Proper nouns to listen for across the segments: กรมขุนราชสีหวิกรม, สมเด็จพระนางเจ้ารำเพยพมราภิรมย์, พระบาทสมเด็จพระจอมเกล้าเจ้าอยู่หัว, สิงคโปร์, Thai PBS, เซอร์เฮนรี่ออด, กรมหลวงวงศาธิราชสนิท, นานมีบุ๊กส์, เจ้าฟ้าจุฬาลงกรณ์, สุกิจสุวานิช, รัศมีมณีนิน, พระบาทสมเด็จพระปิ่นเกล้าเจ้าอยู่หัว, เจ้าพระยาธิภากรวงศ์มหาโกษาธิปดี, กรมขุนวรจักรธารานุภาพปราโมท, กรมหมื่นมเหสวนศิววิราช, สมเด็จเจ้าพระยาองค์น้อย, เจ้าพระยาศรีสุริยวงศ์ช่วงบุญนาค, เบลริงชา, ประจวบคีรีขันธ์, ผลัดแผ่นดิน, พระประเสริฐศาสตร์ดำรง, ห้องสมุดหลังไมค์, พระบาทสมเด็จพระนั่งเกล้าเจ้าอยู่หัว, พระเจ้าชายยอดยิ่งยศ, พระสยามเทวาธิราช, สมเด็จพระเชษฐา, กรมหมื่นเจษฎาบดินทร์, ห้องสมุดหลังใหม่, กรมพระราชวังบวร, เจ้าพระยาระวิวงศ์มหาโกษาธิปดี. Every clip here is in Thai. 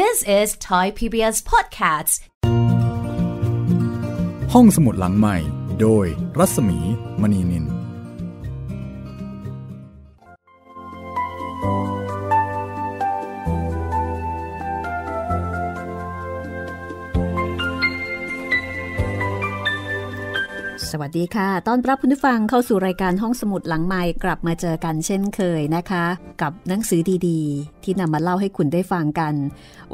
This is Thai PBS Podcasts ห้องสมุดหลังใหม่โดยรัศมีมณีนินสวัสดีค่ะต้อนรับคุณผู้ฟังเข้าสู่รายการห้องสมุดหลังไมค์กลับมาเจอกันเช่นเคยนะคะกับหนังสือดีๆที่นำมาเล่าให้คุณได้ฟังกัน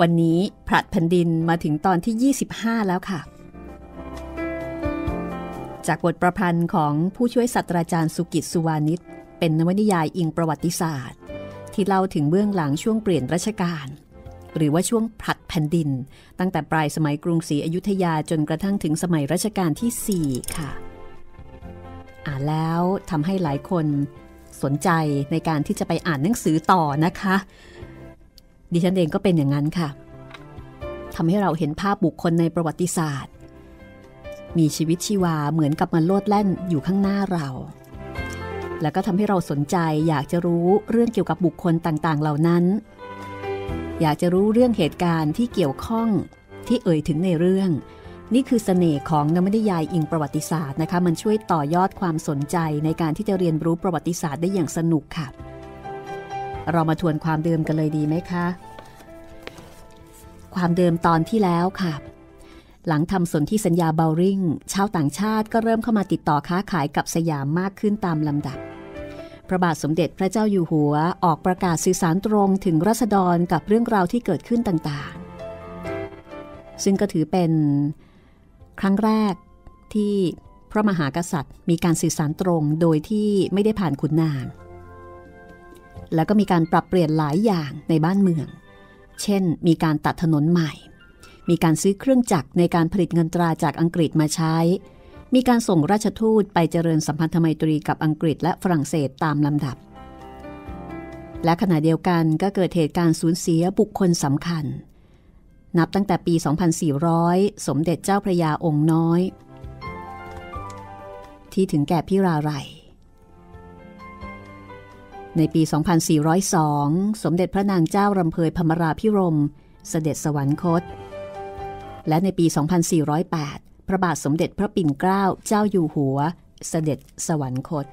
วันนี้ผลัดแผ่นดินมาถึงตอนที่25แล้วค่ะจากบทประพันธ์ของผู้ช่วยศาสตราจารย์สุกิจสุวานิชเป็นนวนิยายอิงประวัติศาสตร์ที่เล่าถึงเบื้องหลังช่วงเปลี่ยนรัชกาลหรือว่าช่วงผลัดแผ่นดินตั้งแต่ปลายสมัยกรุงศรีอยุธยาจนกระทั่งถึงสมัยรัชกาลที่4ค่ะอ่านแล้วทำให้หลายคนสนใจในการที่จะไปอ่านหนังสือต่อนะคะดิฉันเองก็เป็นอย่างนั้นค่ะทำให้เราเห็นภาพบุคคลในประวัติศาสตร์มีชีวิตชีวาเหมือนกับมันโลดแล่นอยู่ข้างหน้าเราแล้วก็ทำให้เราสนใจอยากจะรู้เรื่องเกี่ยวกับบุคคลต่างๆเหล่านั้นอยากจะรู้เรื่องเหตุการณ์ที่เกี่ยวข้องที่เอ่ยถึงในเรื่องนี่คือเสน่ห์ของนวนิยายอิงประวัติศาสตร์นะคะมันช่วยต่อยอดความสนใจในการที่จะเรียนรู้ประวัติศาสตร์ได้อย่างสนุกค่ะเรามาทวนความเดิมกันเลยดีไหมคะความเดิมตอนที่แล้วค่ะหลังทำสนธิสัญญาเบลริงชาวต่างชาติก็เริ่มเข้ามาติดต่อค้าขายกับสยามมากขึ้นตามลำดับพระบาทสมเด็จพระเจ้าอยู่หัวออกประกาศสื่อสารตรงถึงราษฎรกับเรื่องราวที่เกิดขึ้นต่างๆซึ่งก็ถือเป็นครั้งแรกที่พระมหากษัตริย์มีการสื่อสารตรงโดยที่ไม่ได้ผ่านขุนนางแล้วก็มีการปรับเปลี่ยนหลายอย่างในบ้านเมืองเช่นมีการตัดถนนใหม่มีการซื้อเครื่องจักรในการผลิตเงินตราจากอังกฤษมาใช้มีการส่งราชทูตไปเจริญสัมพันธไมตรีกับอังกฤษและฝรั่งเศสตามลำดับและขณะเดียวกันก็เกิดเหตุการณ์สูญเสียบุคคลสำคัญนับตั้งแต่ปี 2400 สมเด็จเจ้าพระยาองค์น้อยที่ถึงแก่พิราไลย์ในปี 2402 สมเด็จพระนางเจ้ารำเพยพมราภิรมย์เสด็จสวรรคตและในปี 2408พระบาทสมเด็จพระปิ่นเกล้าเจ้าอยู่หัวเสด็จสวรรคต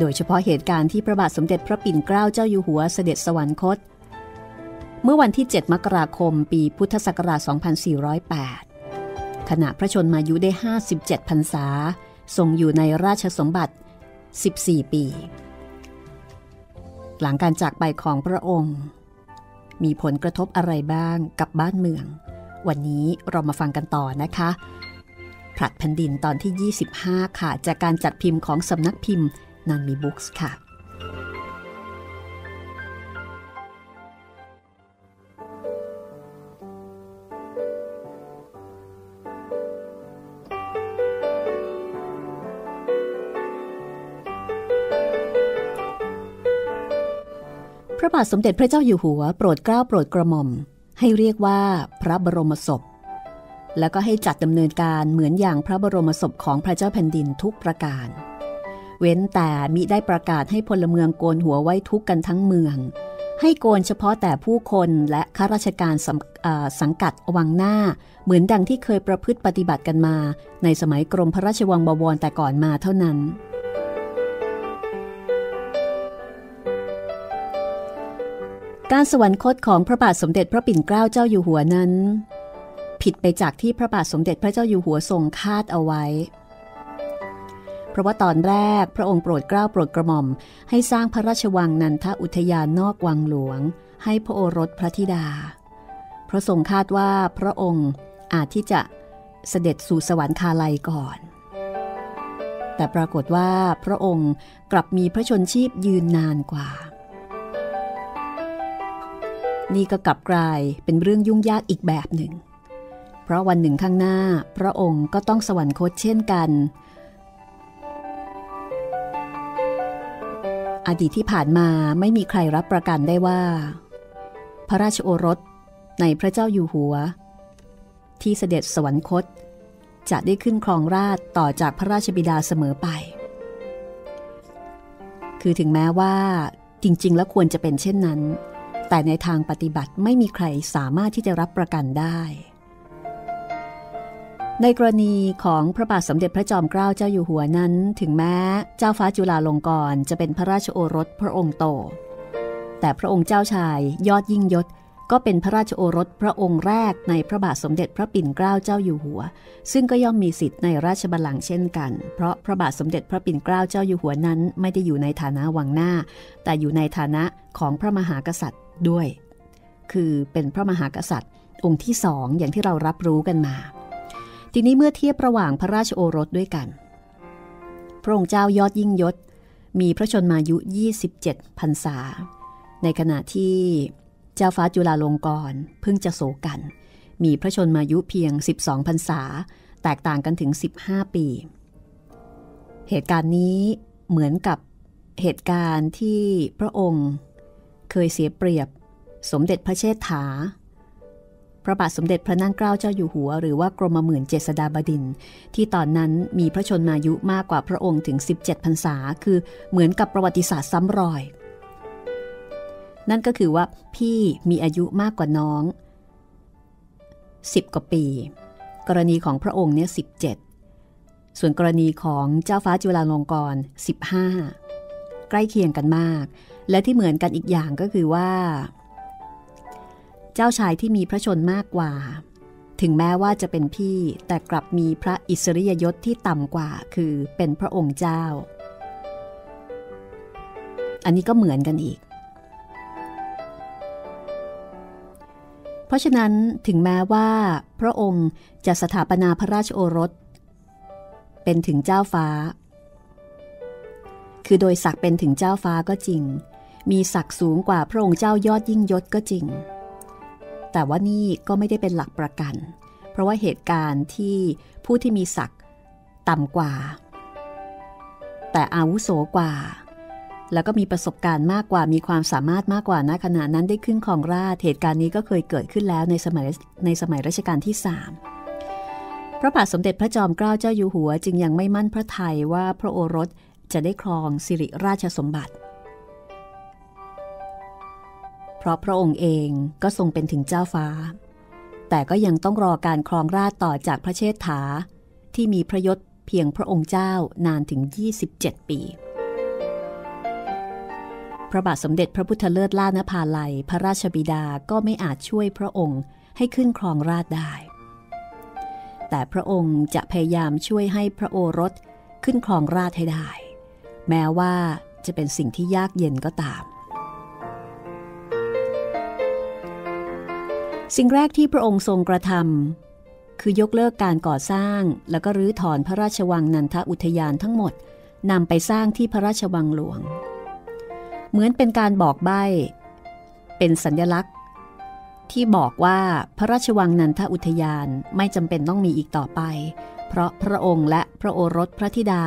โดยเฉพาะเหตุการณ์ที่พระบาทสมเด็จพระปิ่นเกล้าเจ้าอยู่หัวเสด็จสวรรคตเมื่อวันที่7มกราคมปีพุทธศักราช2408ขณะพระชนมายุได้57พรรษาทรงอยู่ในราชสมบัติ14ปีหลังการจากไปของพระองค์มีผลกระทบอะไรบ้างกับบ้านเมืองวันนี้เรามาฟังกันต่อนะคะผลัดแผ่นดินตอนที่25ค่ะจากการจัดพิมพ์ของสำนักพิมพ์นันมีบุ๊กส์ค่ะพระบาทสมเด็จพระเจ้าอยู่หัวโปรดเกล้าโปรดกระหม่อมให้เรียกว่าพระบรมศพแล้วก็ให้จัดดำเนินการเหมือนอย่างพระบรมศพของพระเจ้าแผ่นดินทุกประการเว้นแต่มิได้ประกาศให้พลเมืองโกนหัวไว้ทุกกันทั้งเมืองให้โกนเฉพาะแต่ผู้คนและข้าราชการสังกัดวังหน้าเหมือนดังที่เคยประพฤติปฏิบัติกันมาในสมัยกรมพระราชวังบวรแต่ก่อนมาเท่านั้นการสวรรคตของพระบาทสมเด็จพระปิ่นเกล้าเจ้าอยู่หัวนั้นผิดไปจากที่พระบาทสมเด็จพระเจ้าอยู่หัวทรงคาดเอาไว้เพราะว่าตอนแรกพระองค์โปรดเกล้าโปรดกระหม่อมให้สร้างพระราชวังนันทอุทยานนอกวังหลวงให้พระโอรสพระธิดาเพราะทรงคาดว่าพระองค์อาจที่จะเสด็จสู่สวรรคาลัยก่อนแต่ปรากฏว่าพระองค์กลับมีพระชนชีพยืนนานกว่านี่ก็กลับกลายเป็นเรื่องยุ่งยากอีกแบบหนึ่งเพราะวันหนึ่งข้างหน้าพระองค์ก็ต้องสวรรคตเช่นกันอดีตที่ผ่านมาไม่มีใครรับประกันได้ว่าพระราชโอรสในพระเจ้าอยู่หัวที่เสด็จสวรรคตจะได้ขึ้นครองราชต่อจากพระราชบิดาเสมอไป คือถึงแม้ว่าจริงๆแล้วควรจะเป็นเช่นนั้นแต่ในทางปฏิบัติไม่มีใครสามารถที่จะรับประกันได้ในกรณีของพระบาทสมเด็จพระจอมเกล้าเจ้าอยู่หัวนั้นถึงแม้เจ้าฟ้าจุฬาลงกรณ์จะเป็นพระราชโอรสพระองค์โตแต่พระองค์เจ้าชายยอดยิ่งยศก็เป็นพระราชโอรสพระองค์แรกในพระบาทสมเด็จพระปิ่นเกล้าเจ้าอยู่หัวซึ่งก็ย่อมมีสิทธิ์ในราชบัลลังก์เช่นกันเพราะพระบาทสมเด็จพระปิ่นเกล้าเจ้าอยู่หัวนั้นไม่ได้อยู่ในฐานะวังหน้าแต่อยู่ในฐานะของพระมหากษัตริย์ด้วยคือเป็นพระมหากษัตริย์องค์ที่สองอย่างที่เรารับรู้กันมาทีนี้เมื่อเทียบระหว่างพระราชโอรสด้วยกันพระองค์เจ้ายอดยิ่งยศมีพระชนมายุ27พรรษาในขณะที่เจ้าฟ้าจุฬาลงกรณ์เพิ่งจะโศกันมีพระชนมายุเพียง12พรรษาแตกต่างกันถึง15ปีเหตุการณ์นี้เหมือนกับเหตุการณ์ที่พระองค์เคยเสียเปรียบสมเด็จพระเชษฐาพระบาทสมเด็จพระนั่งเกล้าเจ้าอยู่หัวหรือว่ากรมหมื่นเจษฎาบดินทร์ที่ตอนนั้นมีพระชนมายุมากกว่าพระองค์ถึง17พรรษาคือเหมือนกับประวัติศาสตร์ซ้ำรอยนั่นก็คือว่าพี่มีอายุมากกว่าน้อง10กว่าปีกรณีของพระองค์เนี่ย17ส่วนกรณีของเจ้าฟ้าจุฬาลงกรณ์15ใกล้เคียงกันมากและที่เหมือนกันอีกอย่างก็คือว่าเจ้าชายที่มีพระชนมากกว่าถึงแม้ว่าจะเป็นพี่แต่กลับมีพระอิสริยยศที่ต่ำกว่าคือเป็นพระองค์เจ้าอันนี้ก็เหมือนกันอีกเพราะฉะนั้นถึงแม้ว่าพระองค์จะสถาปนาพระราชโอรสเป็นถึงเจ้าฟ้าคือโดยศักดิ์เป็นถึงเจ้าฟ้าก็จริงมีศักดิ์สูงกว่าพระองค์เจ้ายอดยิ่งยศก็จริงแต่ว่านี่ก็ไม่ได้เป็นหลักประกันเพราะว่าเหตุการณ์ที่ผู้ที่มีศักดิ์ต่ำกว่าแต่อาวุโสกว่าแล้วก็มีประสบการณ์มากกว่ามีความสามารถมากกว่าณขณะนั้นได้ขึ้นครองราชย์เหตุการณ์นี้ก็เคยเกิดขึ้นแล้วในสมัยรัชกาลที่3พระบาทสมเด็จพระจอมเกล้าเจ้าอยู่หัวจึงยังไม่มั่นพระทัยว่าพระโอรสจะได้ครองสิริราชสมบัติเพราะพระองค์เองก็ทรงเป็นถึงเจ้าฟ้าแต่ก็ยังต้องรอการครองราชย์ต่อจากพระเชษฐาที่มีพระยศเพียงพระองค์เจ้านานถึง27ปีพระบาทสมเด็จพระพุทธเลิศล่านภาลัยพระราชบิดาก็ไม่อาจช่วยพระองค์ให้ขึ้นครองราชย์ได้แต่พระองค์จะพยายามช่วยให้พระโอรสขึ้นครองราชย์ให้ได้แม้ว่าจะเป็นสิ่งที่ยากเย็นก็ตามสิ่งแรกที่พระองค์ทรงกระทำคือยกเลิกการก่อสร้างแล้วก็รื้อถอนพระราชวังนันทอุทยานทั้งหมดนำไปสร้างที่พระราชวังหลวงเหมือนเป็นการบอกใบ้เป็นสัญลักษณ์ที่บอกว่าพระราชวังนันทอุทยานไม่จำเป็นต้องมีอีกต่อไปเพราะพระองค์และพระโอรสพระธิดา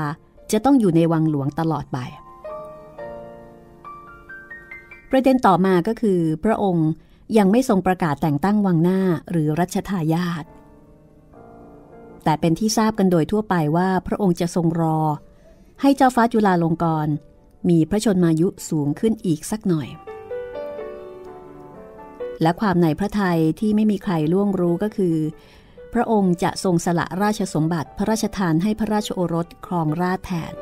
จะต้องอยู่ในวังหลวงตลอดไปประเด็นต่อมาก็คือพระองค์ยังไม่ทรงประกาศแต่งตั้งวังหน้าหรือรัชทายาทแต่เป็นที่ทราบกันโดยทั่วไปว่าพระองค์จะทรงรอให้เจ้าฟ้าจุฬาลงกรณ์มีพระชนมายุสูงขึ้นอีกสักหน่อยและความในพระทัยที่ไม่มีใครล่วงรู้ก็คือพระองค์จะทรงสละราชสมบัติพระราชทานให้พระราชโอรสครองราชย์แทน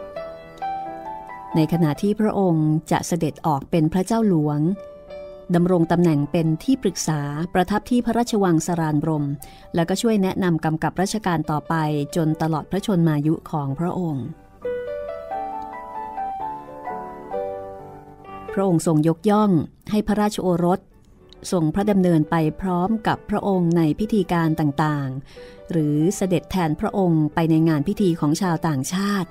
ในขณะที่พระองค์จะเสด็จออกเป็นพระเจ้าหลวงดำรงตำแหน่งเป็นที่ปรึกษาประทับที่พระราชวังสรานรมแล้วก็ช่วยแนะนำกำกับราชการต่อไปจนตลอดพระชนมายุของพระองค์พระองค์ทรงยกย่องให้พระราชโอรสทรงพระดำเนินไปพร้อมกับพระองค์ในพิธีการต่างๆหรือเสด็จแทนพระองค์ไปในงานพิธีของชาวต่างชาติ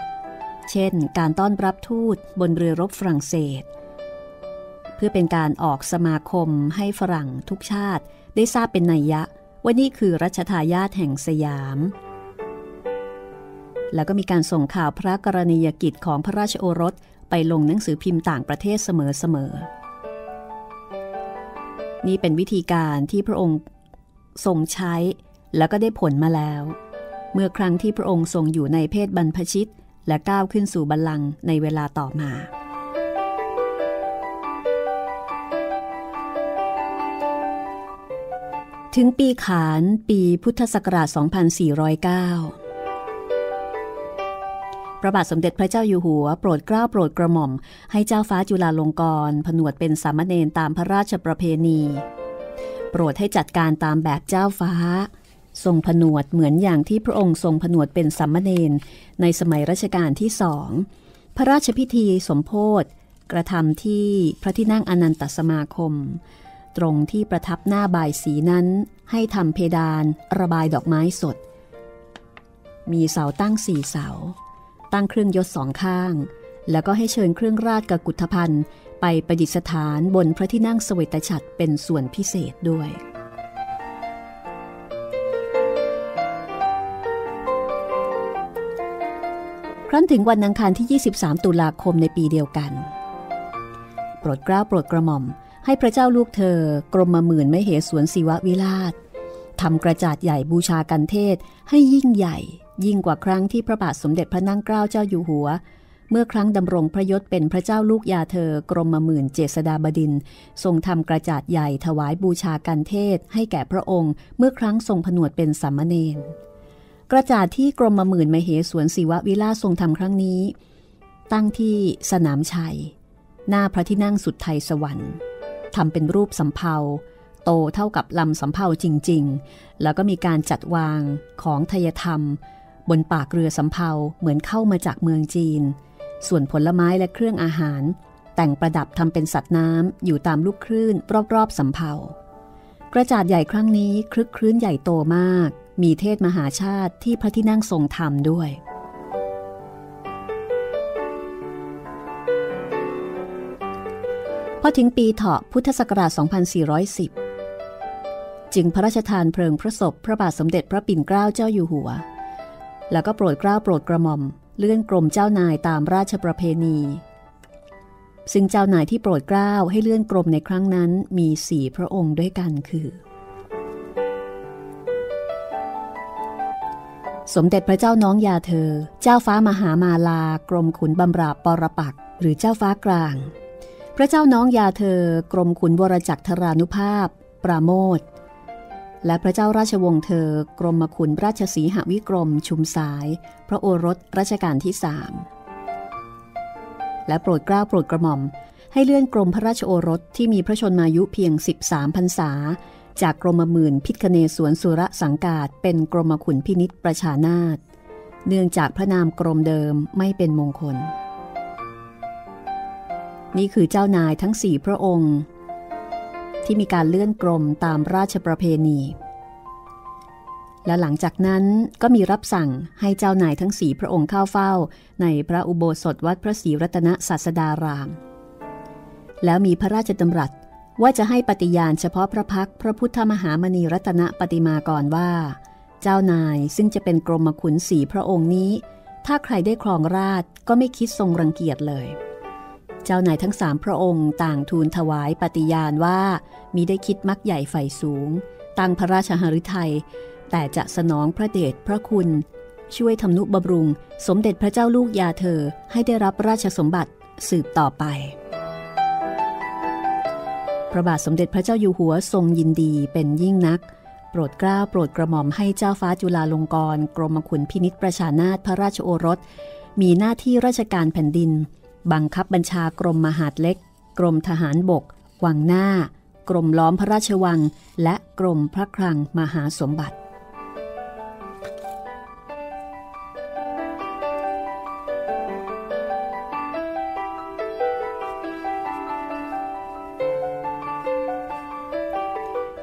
เช่นการต้อนรับทูตบนเรือรบฝรั่งเศสเพื่อเป็นการออกสมาคมให้ฝรั่งทุกชาติได้ทราบเป็นนัยยะว่านี่คือรัชทายาทแห่งสยามแล้วก็มีการส่งข่าวพระกรณียกิจของพระราชโอรสไปลงหนังสือพิมพ์ต่างประเทศเสมอๆนี่เป็นวิธีการที่พระองค์ทรงใช้แล้วก็ได้ผลมาแล้วเมื่อครั้งที่พระองค์ทรงอยู่ในเพศบรรพชิตและก้าวขึ้นสู่บัลลังก์ในเวลาต่อมา ถึงปีขานปีพุทธศักราช 2409 พระบาทสมเด็จพระเจ้าอยู่หัวโปรดเกล้าโปรดกระหม่อมให้เจ้าฟ้าจุฬาลงกรณ์ผนวดเป็นสามเณรตามพระราชประเพณีโปรดให้จัดการตามแบบเจ้าฟ้าทรงผนวดเหมือนอย่างที่พระองค์ทรงผนวดเป็นสามเณรในสมัยรัชกาลที่สองพระราชพิธีสมโพธิกระทำที่พระที่นั่งอนันตสมาคมตรงที่ประทับหน้าบายสีนั้นให้ทำเพดานระบายดอกไม้สดมีเสาตั้ง4 เสาตั้งเครื่องยศ2 ข้างแล้วก็ให้เชิญเครื่องราชกุฏภัณฑ์ไปประดิษฐานบนพระที่นั่งเสวตฉัตรเป็นส่วนพิเศษด้วยครั้นถึงวันอังคารที่23ตุลาคมในปีเดียวกันโปรดเกล้าโปรดกระหม่อมให้พระเจ้าลูกเธอกรมหมื่นมเหสวนศิววิราชทำกระจาดใหญ่บูชากันเทศให้ยิ่งใหญ่ยิ่งกว่าครั้งที่พระบาทสมเด็จพระนั่งเกล้าเจ้าอยู่หัวเมื่อครั้งดำรงพระยศเป็นพระเจ้าลูกยาเธอกรมหมื่นเจษฎาบดินทร์ทรงทำกระจาดใหญ่ถวายบูชากันเทศให้แก่พระองค์เมื่อครั้งทรงผนวดเป็นสามเณรกระจาดที่กรมหมื่นมเหสวนศิววิราชทรงทำครั้งนี้ตั้งที่สนามชัยหน้าพระที่นั่งสุดไทยสวรรค์ทำเป็นรูปสำเภาโตเท่ากับลำสำเภาจริงๆแล้วก็มีการจัดวางของไทยธรรมบนปากเรือสำเภาเหมือนเข้ามาจากเมืองจีนส่วนผลไม้และเครื่องอาหารแต่งประดับทำเป็นสัตว์น้ำอยู่ตามลูกคลื่นรอบๆสำเภากระจาดใหญ่ครั้งนี้คลึกครื้นใหญ่โตมากมีเทศมหาชาติที่พระที่นั่งทรงธรรมด้วยพอถึงปีเถาะพุทธศักราช 2410 จึงพระราชทานเพลิงพระศพพระบาทสมเด็จพระปิ่นเกล้าเจ้าอยู่หัวแล้วก็โปรดเกล้าโปรดกระหม่อมเลื่อนกรมเจ้านายตามราชประเพณีซึ่งเจ้านายที่โปรดเกล้าให้เลื่อนกรมในครั้งนั้นมี4 พระองค์ด้วยกันคือสมเด็จพระเจ้าน้องยาเธอเจ้าฟ้ามหามาลากรมขุนบำราปรปักษ์หรือเจ้าฟ้ากลางพระเจ้าน้องยาเธอกรมขุนวรจักรธรานุภาพปราโมทและพระเจ้าราชวงศ์เธอกรมขุนราชสีหวิกรมชุมสายพระโอรสรัชกาลที่3และโปรดเกล้าโปรดกระหม่อมให้เลื่อนกรมพระราชโอรสที่มีพระชนมายุเพียง13 พรรษาจากกรมหมื่นพิคเนศวนสุรสังกาศเป็นกรมขุนพินิจประชานาถเนื่องจากพระนามกรมเดิมไม่เป็นมงคลนี่คือเจ้านายทั้ง4 พระองค์ที่มีการเลื่อนกรมตามราชประเพณีและหลังจากนั้นก็มีรับสั่งให้เจ้านายทั้ง4 พระองค์เข้าเฝ้าในพระอุโบสถวัดพระศรีรัตนศาสดารามแล้วมีพระราชดำรัสว่าจะให้ปฏิญาณเฉพาะพระพักพระพุทธมหามณีรัตนปฏิมากรว่าเจ้านายซึ่งจะเป็นกรมขุน4 พระองค์นี้ถ้าใครได้ครองราชย์ก็ไม่คิดทรงรังเกียจเลยเจ้านายทั้ง3 พระองค์ต่างทูลถวายปฏิญาณว่ามิได้คิดมักใหญ่ใฝ่สูงตั้งพระราชหฤทัยแต่จะสนองพระเดชพระคุณช่วยทำนุบำรุงสมเด็จพระเจ้าลูกยาเธอให้ได้รับราชสมบัติสืบต่อไปพระบาทสมเด็จพระเจ้าอยู่หัวทรงยินดีเป็นยิ่งนักโปรดเกล้าโปรดกระหม่อมให้เจ้าฟ้าจุฬาลงกรณ์กรมขุนพินิจประชานาถพระราชโอรสมีหน้าที่ราชการแผ่นดินบังคับบัญชากรมมหาดเล็กกรมทหารบกวังหน้ากรมล้อมพระราชวังและกรมพระคลังมหาสมบัติ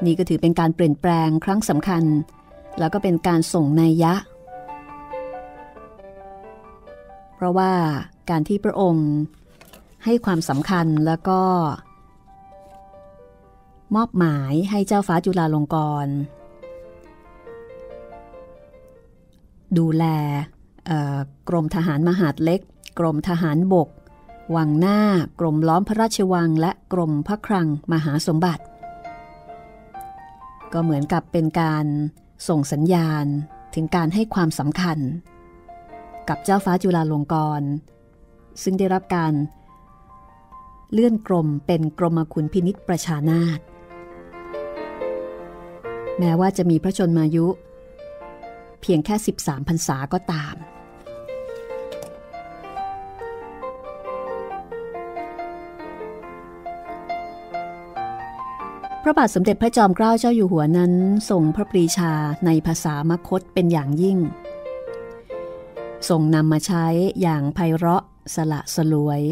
นี่ก็ถือเป็นการเปลี่ยนแปลงครั้งสำคัญแล้วก็เป็นการส่งนัยยะเพราะว่าการที่พระองค์ให้ความสำคัญแล้วก็มอบหมายให้เจ้าฟ้าจุฬาลงกรณ์ดูแลกรมทหารมหาดเล็กกรมทหารบกวังหน้ากรมล้อมพระราชวังและกรมพระคลังมหาสมบัติก็เหมือนกับเป็นการส่งสัญญาณถึงการให้ความสำคัญกับเจ้าฟ้าจุฬาลงกรณ์ซึ่งได้รับการเลื่อนกรมเป็นกรมขุนพินิจประชานาถ แม้ว่าจะมีพระชนมายุเพียงแค่13พรรษาก็ตามพระบาทสมเด็จพระจอมเกล้าเจ้าอยู่หัวนั้นทรงพระปรีชาในภาษามคธเป็นอย่างยิ่งทรงนำมาใช้อย่างไพเราะสละสลวย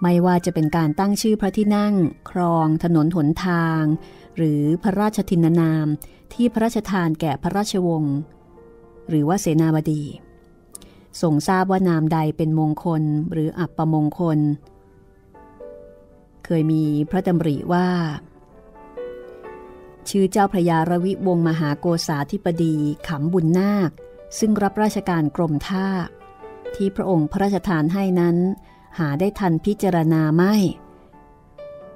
ไม่ว่าจะเป็นการตั้งชื่อพระที่นั่งครองถนนหนทางหรือพระราชทินนามที่พระราชทานแก่พระราชวงศ์หรือว่าเสนาบดีทรงทราบว่านามใดเป็นมงคลหรืออัปมงคลเคยมีพระดำริว่าชื่อเจ้าพระยาระวิวงศ์มหาโกษาธิปดีขำบุญนาคซึ่งรับราชการกรมท่าที่พระองค์พระราชทานให้นั้นหาได้ทันพิจารณาไม่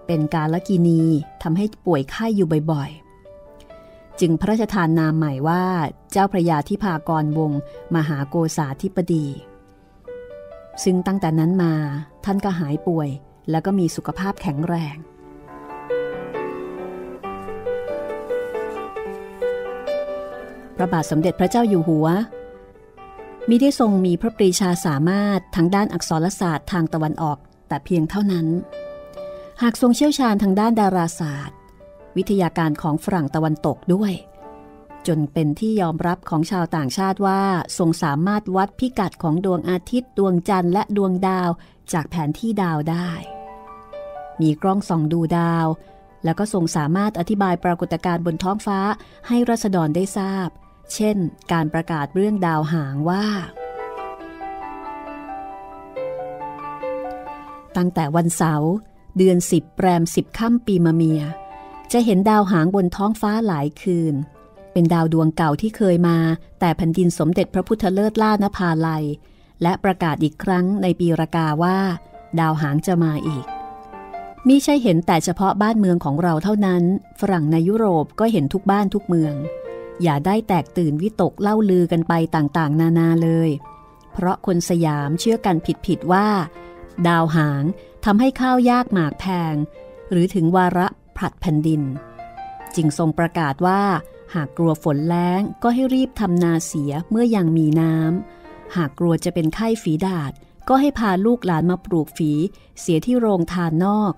เป็นกาลกิณีทำให้ป่วยไข้อยู่บ่อยๆจึงพระราชทานนามใหม่ว่าเจ้าพระยาธิภากรวงศ์มหาโกษาธิปดีซึ่งตั้งแต่นั้นมาท่านก็หายป่วยแล้วก็มีสุขภาพแข็งแรงพระบาทสมเด็จพระเจ้าอยู่หัวมิได้ทรงมีพระปรีชาสามารถทางด้านอักษรศาสตร์ทางตะวันออกแต่เพียงเท่านั้นหากทรงเชี่ยวชาญทางด้านดาราศาสตร์วิทยาการของฝรั่งตะวันตกด้วยจนเป็นที่ยอมรับของชาวต่างชาติว่าทรงสามารถวัดพิกัดของดวงอาทิตย์ดวงจันทร์และดวงดาวจากแผนที่ดาวได้มีกล้องส่องดูดาวแล้วก็ทรงสามารถอธิบายปรากฏการณ์บนท้องฟ้าให้ราษฎรได้ทราบเช่นการประกาศเรื่องดาวหางว่าตั้งแต่วันเสาร์เดือน10แรม10ค่ำปีมะเมียจะเห็นดาวหางบนท้องฟ้าหลายคืนเป็นดาวดวงเก่าที่เคยมาแต่แผ่นดินสมเด็จพระพุทธเลิศล่านภาลัยและประกาศอีกครั้งในปีรากาว่าดาวหางจะมาอีกมิใช่เห็นแต่เฉพาะบ้านเมืองของเราเท่านั้นฝรั่งในยุโรปก็เห็นทุกบ้านทุกเมืองอย่าได้แตกตื่นวิตกเล่าลือกันไปต่างๆนานาเลยเพราะคนสยามเชื่อกันผิดๆว่าดาวหางทำให้ข้าวยากหมากแพงหรือถึงวาระผลัดแผ่นดินจึงทรงประกาศว่าหากกลัวฝนแล้งก็ให้รีบทำนาเสียเมื่อยังมีน้ำหากกลัวจะเป็นไข้ฝีดาษก็ให้พาลูกหลานมาปลูกฝีเสียที่โรงทานนอก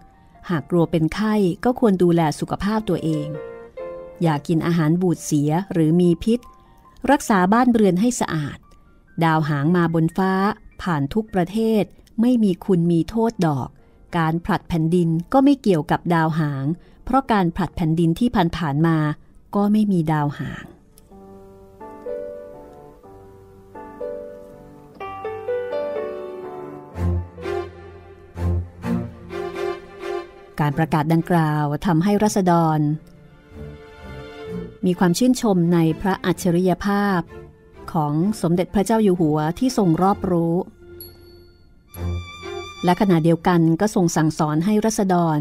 หากกลัวเป็นไข้ก็ควรดูแลสุขภาพตัวเองอย่ากินอาหารบูดเสียหรือมีพิษรักษาบ้านเรือนให้สะอาดดาวหางมาบนฟ้าผ่านทุกประเทศไม่มีคุณมีโทษดอกการผลัดแผ่นดินก็ไม่เกี่ยวกับดาวหางเพราะการผลัดแผ่นดินที่ผ่านมาก็ไม่มีดาวหางการประกาศดังกล่าวทำให้ราษฎรมีความชื่นชมในพระอัจฉริยภาพของสมเด็จพระเจ้าอยู่หัวที่ทรงรอบรู้และขณะเดียวกันก็ทรงสั่งสอนให้ราษฎร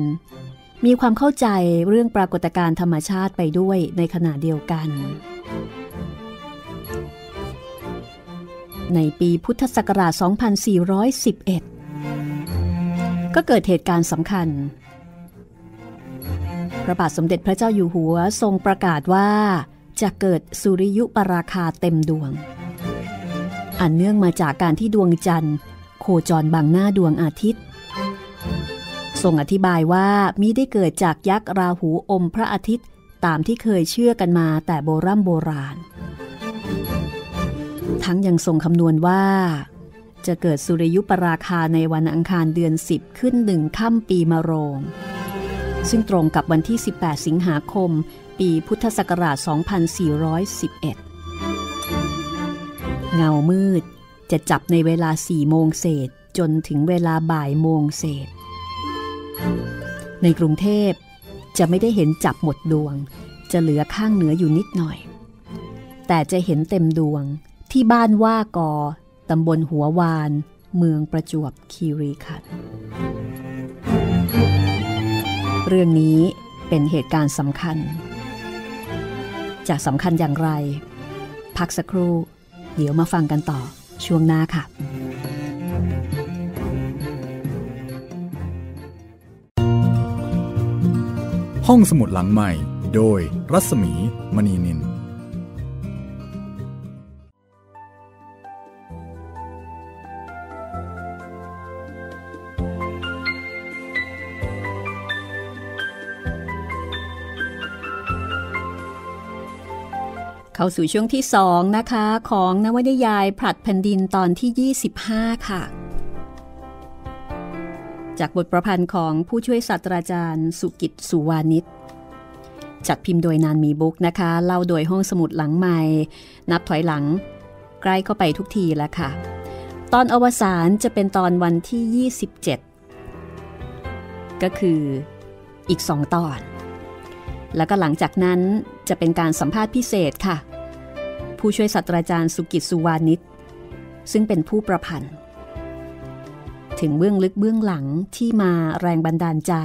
มีความเข้าใจเรื่องปรากฏการณ์ธรรมชาติไปด้วยในขณะเดียวกันในปีพุทธศักราช 2411 ก็เกิดเหตุการณ์สำคัญพระบาทสมเด็จพระเจ้าอยู่หัวทรงประกาศว่าจะเกิดสุริยุปราคาเต็มดวงอันเนื่องมาจากการที่ดวงจันทร์โคจรบังหน้าดวงอาทิตย์ทรงอธิบายว่ามิได้เกิดจากยักษ์ราหูอมพระอาทิตย์ตามที่เคยเชื่อกันมาแต่โบราณทั้งยังทรงคำนวณว่าจะเกิดสุริยุปราคาในวันอังคารเดือน10ขึ้น1ค่ำปีมะโรงซึ่งตรงกับวันที่18สิงหาคมปีพุทธศักราช 2411 เงามืดจะจับในเวลา 4 โมงเศษจนถึงเวลาบ่ายโมงเศษในกรุงเทพจะไม่ได้เห็นจับหมดดวงจะเหลือข้างเหนืออยู่นิดหน่อยแต่จะเห็นเต็มดวงที่บ้านว่ากอตำบลหัววานเมืองประจวบคีรีขันธ์เรื่องนี้เป็นเหตุการณ์สำคัญจะสำคัญอย่างไรพักสักครู่เดี๋ยวมาฟังกันต่อช่วงหน้าค่ะห้องสมุดหลังใหม่ โดยรัศมีมณีนินเข้าสู่ช่วงที่2นะคะของนวนิยายผลัดแผ่นดินตอนที่25ค่ะจากบทประพันธ์ของผู้ช่วยศาสตราจารย์สุกิจสุวานิชจัดพิมพ์โดยนานมีบุ๊กนะคะเล่าโดยห้องสมุดหลังใหม่นับถอยหลังใกล้เข้าไปทุกทีแล้วค่ะตอนอวสานจะเป็นตอนวันที่27ก็คืออีก2ตอนแล้วก็หลังจากนั้นจะเป็นการสัมภาษณ์พิเศษค่ะผู้ช่วยศาสตราจารย์สุกิจสุวานิชซึ่งเป็นผู้ประพันธ์ถึงเบื้องลึกเบื้องหลังที่มาแรงบันดาลใจ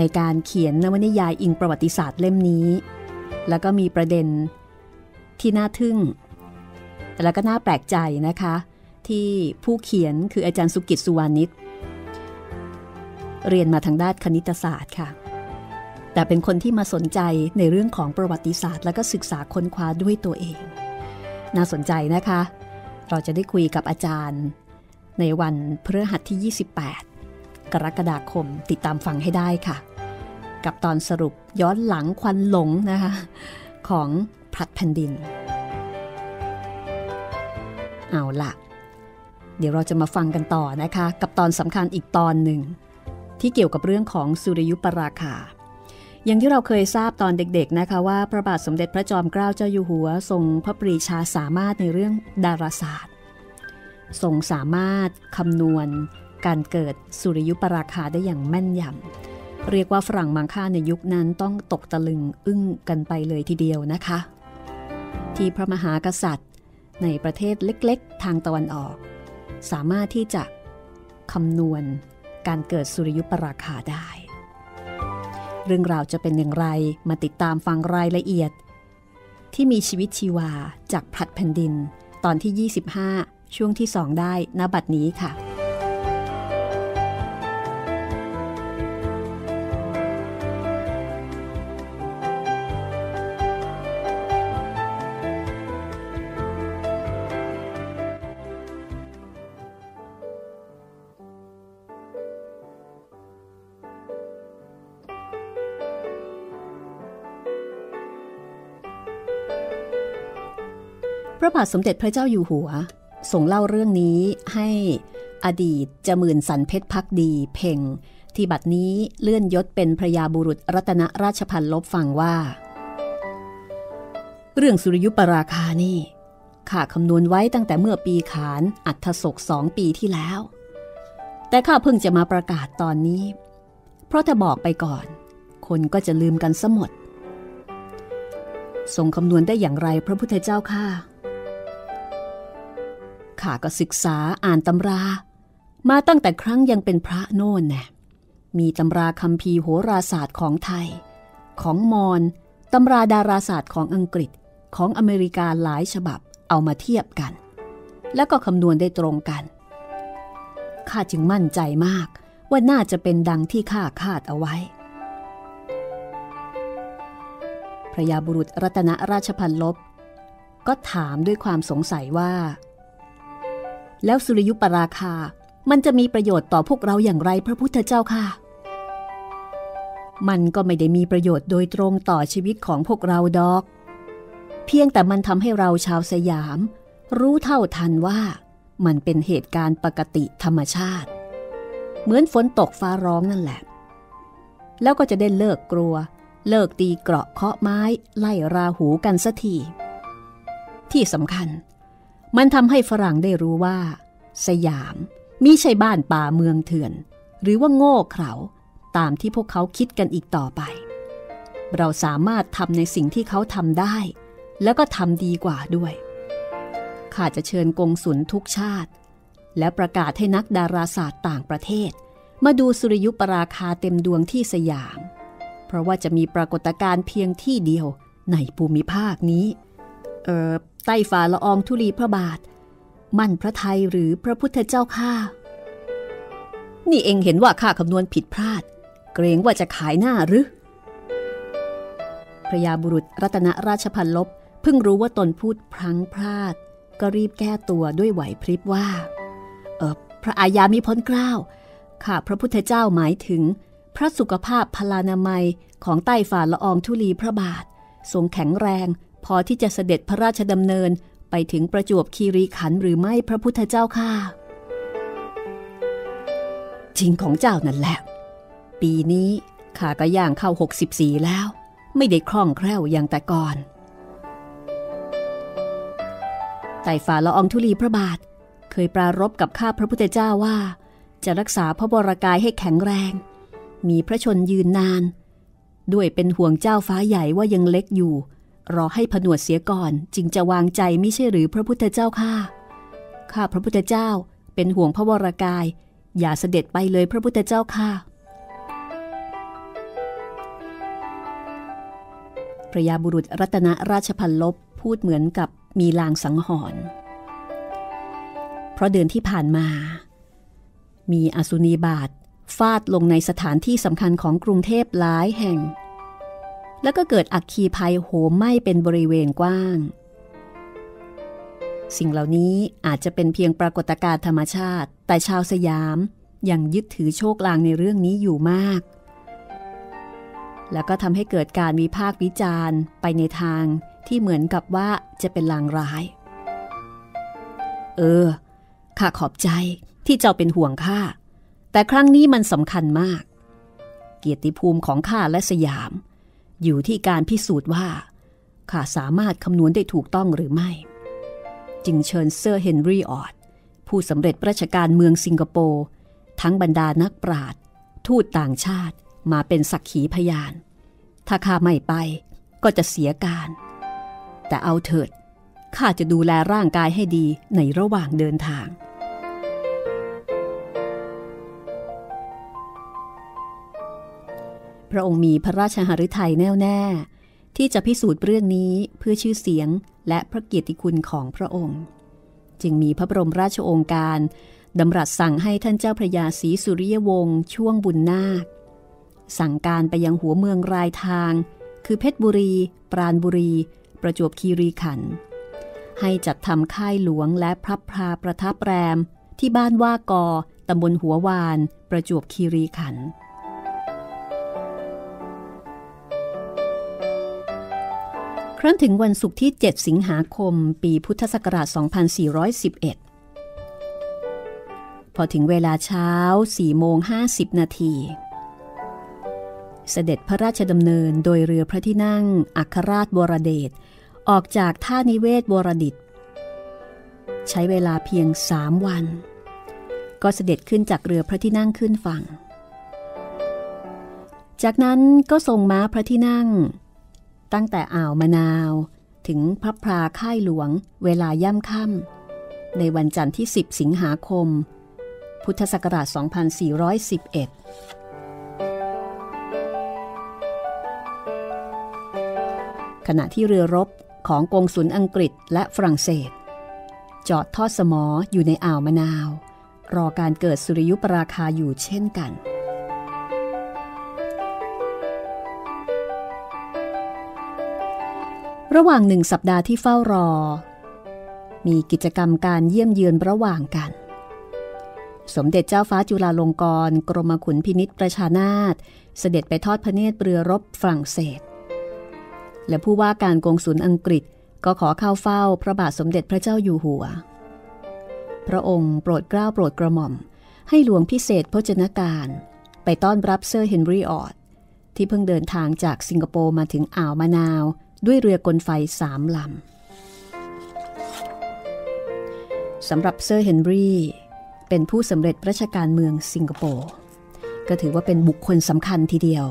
ในการเขียนนวนิยายอิงประวัติศาสตร์เล่มนี้แล้วก็มีประเด็นที่น่าทึ่งแล้วก็น่าแปลกใจนะคะที่ผู้เขียนคืออาจารย์สุกิจสุวานิชเรียนมาทางด้านคณิตศาสตร์ค่ะแต่เป็นคนที่มาสนใจในเรื่องของประวัติศาสตร์และก็ศึกษาค้นคว้าด้วยตัวเองน่าสนใจนะคะเราจะได้คุยกับอาจารย์ในวันพฤหัสที่28กรกฎาคมติดตามฟังให้ได้ค่ะกับตอนสรุปย้อนหลังควันหลงนะคะของผลัดแผ่นดินเอาล่ะเดี๋ยวเราจะมาฟังกันต่อนะคะกับตอนสำคัญอีกตอนหนึ่งที่เกี่ยวกับเรื่องของสุริยุปราคาอย่างที่เราเคยทราบตอนเด็กๆนะคะว่าพระบาทสมเด็จพระจอมเกล้าเจ้าอยู่หัวทรงพระปรีชาสามารถในเรื่องดาราศาสตร์ทรงสามารถคำนวณการเกิดสุริยุปราคาได้อย่างแม่นยำเรียกว่าฝรั่งมังค่าในยุคนั้นต้องตกตะลึงอึ้งกันไปเลยทีเดียวนะคะที่พระมหากษัตริย์ในประเทศเล็กๆทางตะวันออกสามารถที่จะคำนวณการเกิดสุริยุปราคาได้เรื่องราวจะเป็นอย่างไรมาติดตามฟังรายละเอียดที่มีชีวิตชีวาจากผลัดแผ่นดินตอนที่25ช่วงที่2ได้ณบัดนี้ค่ะพระบาทสมเด็จพระเจ้าอยู่หัวทรงเล่าเรื่องนี้ให้อดีตจมื่นสันเพชรภักดีเพ่งที่บัดนี้เลื่อนยศเป็นพระยาบุรุษรัตนราชพันลบฟังว่าเรื่องสุริยุปราคานี่ข้าคำนวณไว้ตั้งแต่เมื่อปีขานอัฏฐศก2 ปีที่แล้วแต่ข้าเพิ่งจะมาประกาศตอนนี้เพราะถ้าบอกไปก่อนคนก็จะลืมกันซะหมดทรงคำนวณได้อย่างไรพระพุทธเจ้าข้าก็ศึกษาอ่านตำรามาตั้งแต่ครั้งยังเป็นพระโน่นแน่มีตำราคัมภีร์โหราศาสตร์ของไทยของมอญตำราดาราศาสตร์ของอังกฤษของอเมริกาหลายฉบับเอามาเทียบกันแล้วก็คำนวณได้ตรงกันข้าจึงมั่นใจมากว่าน่าจะเป็นดังที่ข้าคาดเอาไว้พระยาบุรุษรัตนราชพันลบก็ถามด้วยความสงสัยว่าแล้วสุริยุปราคามันจะมีประโยชน์ต่อพวกเราอย่างไรพระพุทธเจ้าค่ะมันก็ไม่ได้มีประโยชน์โดยตรงต่อชีวิตของพวกเราดอกเพียงแต่มันทำให้เราชาวสยามรู้เท่าทันว่ามันเป็นเหตุการณ์ปกติธรรมชาติเหมือนฝนตกฟ้าร้องนั่นแหละแล้วก็จะได้เลิกกลัวเลิกตีเกราะเคาะไม้ไล่ราหูกันสักทีที่สำคัญมันทำให้ฝรั่งได้รู้ว่าสยามมิใช่บ้านป่าเมืองเถื่อนหรือว่าโง่เขลาตามที่พวกเขาคิดกันอีกต่อไปเราสามารถทำในสิ่งที่เขาทำได้แล้วก็ทำดีกว่าด้วยข้าจะเชิญกงสุลทุกชาติและประกาศให้นักดาราศาสตร์ต่างประเทศมาดูสุริยุปราคาเต็มดวงที่สยามเพราะว่าจะมีปรากฏการณ์เพียงที่เดียวในภูมิภาคนี้ใต้ฝ่าละอองธุลีพระบาทมั่นพระทัยหรือพระพุทธเจ้าข้านี่เองเห็นว่าข้าคำนวณผิดพลาดเกรงว่าจะขายหน้าหรือ พระยาบุรุษรัตนราชพัลลภเพิ่งรู้ว่าตนพูดพลั้งพลาดก็รีบแก้ตัวด้วยไหวพริบว่าพระอาญามิพ้นเกล้าข้าพระพุทธเจ้าหมายถึงพระสุขภาพพลานามัยของใต้ฝ่าละอองธุลีพระบาททรงแข็งแรงพอที่จะเสด็จพระราชดำเนินไปถึงประจวบคีรีขันธ์หรือไม่พระพุทธเจ้าข้าจริงของเจ้านั่นแหละปีนี้ข้าก็ย่างเข้า64แล้วไม่ได้คล่องแคล่วอย่างแต่ก่อนใต้ฝ่าละอองธุลีพระบาทเคยปรารภกับข้าพระพุทธเจ้าว่าจะรักษาพระวรกายให้แข็งแรงมีพระชนยืนนานด้วยเป็นห่วงเจ้าฟ้าใหญ่ว่ายังเล็กอยู่รอให้ผนวดเสียก่อนจึงจะวางใจมิใช่หรือพระพุทธเจ้าข้าพระพุทธเจ้าเป็นห่วงพระวรกายอย่าเสด็จไปเลยพระพุทธเจ้าข้าพระยาบุรุษรัตนราชพัลลภพูดเหมือนกับมีลางสังหรณ์เพราะเดือนที่ผ่านมามีอสุนีบาทฟาดลงในสถานที่สำคัญของกรุงเทพหลายแห่งแล้วก็เกิดอัคคีภัยโหมไหม้เป็นบริเวณกว้างสิ่งเหล่านี้อาจจะเป็นเพียงปรากฏการณ์ธรรมชาติแต่ชาวสยามยังยึดถือโชคลางในเรื่องนี้อยู่มากแล้วก็ทำให้เกิดการวิพากษ์วิจารณ์ไปในทางที่เหมือนกับว่าจะเป็นลางร้ายข้าขอบใจที่เจ้าเป็นห่วงข้าแต่ครั้งนี้มันสำคัญมากเกียรติภูมิของข้าและสยามอยู่ที่การพิสูจน์ว่าข้าสามารถคำนวณได้ถูกต้องหรือไม่จึงเชิญเซอร์เฮนรี่ออดผู้สำเร็จราชการเมืองสิงคโปร์ทั้งบรรดานักปราชญ์ทูตต่างชาติมาเป็นสักขีพยานถ้าข้าไม่ไปก็จะเสียการแต่เอาเถิดข้าจะดูแลร่างกายให้ดีในระหว่างเดินทางพระองค์มีพระราชหฤทัยแน่วแน่ที่จะพิสูจน์เรื่องนี้เพื่อชื่อเสียงและพระเกียรติคุณของพระองค์จึงมีพระบรมราชโองการดำรัสสั่งให้ท่านเจ้าพระยาศรีสุริยวงศ์ช่วงบุญนาคสั่งการไปยังหัวเมืองรายทางคือเพชรบุรีปราณบุรีประจวบคีรีขันธ์ให้จัดทำค่ายหลวงและพระพราประทับแรมที่บ้านว่ากอตำบลหัววานประจวบคีรีขันธ์ครั้นถึงวันศุกร์ที่7สิงหาคมปีพุทธศักราช2411พอถึงเวลาเช้า 4:50 นาทีเสด็จพระราชดำเนินโดยเรือพระที่นั่งอัครราชวรเดชออกจากท่านิเวศวรดิษฐ์ใช้เวลาเพียง3 วันก็เสด็จขึ้นจากเรือพระที่นั่งขึ้นฝั่งจากนั้นก็ทรงม้าพระที่นั่งตั้งแต่อ่าวมะนาวถึงพระพราค่ายหลวงเวลาย่ำค่ำในวันจันทร์ที่10สิงหาคมพุทธศักราช2411ขณะที่เรือรบของกองสุลอังกฤษและฝรั่งเศสจอดทอดสมออยู่ในอ่าวมะนาวรอการเกิดสุริยุปราคาอยู่เช่นกันระหว่าง1 สัปดาห์ที่เฝ้ารอมีกิจกรรมการเยี่ยมเยือนระหว่างกันสมเด็จเจ้าฟ้าจุฬาลงกรณ์กรมขุนพินิจประชานาถเสด็จไปทอดพระเนตรเรือรบฝรั่งเศสและผู้ว่าการกองสุลอังกฤษก็ขอเข้าเฝ้าพระบาทสมเด็จพระเจ้าอยู่หัวพระองค์โปรดเกล้าโปรดกระหม่อมให้หลวงพิเศษพจนการไปต้อนรับเซอร์เฮนรี่ออดที่เพิ่งเดินทางจากสิงคโปร์มาถึงอ่าวมะนาวด้วยเรือกลไฟ3 ลำสำหรับเซอร์เฮนรี่เป็นผู้สำเร็จราชการเมืองสิงคโปร์ก็ถือว่าเป็นบุคคลสำคัญทีเดียว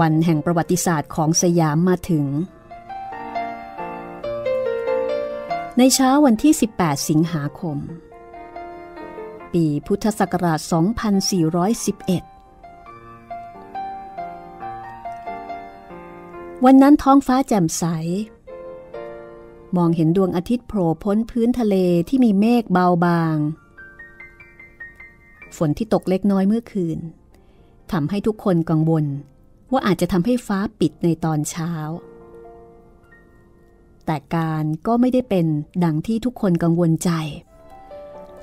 วันแห่งประวัติศาสตร์ของสยามมาถึงในเช้าวันที่18สิงหาคมปีพุทธศักราช2411วันนั้นท้องฟ้าแจ่มใสมองเห็นดวงอาทิตย์โผล่พ้นพื้นทะเลที่มีเมฆเบาบางฝนที่ตกเล็กน้อยเมื่อคืนทำให้ทุกคนกังวล ว่าอาจจะทำให้ฟ้าปิดในตอนเช้าแต่การก็ไม่ได้เป็นดังที่ทุกคนกังวลใจ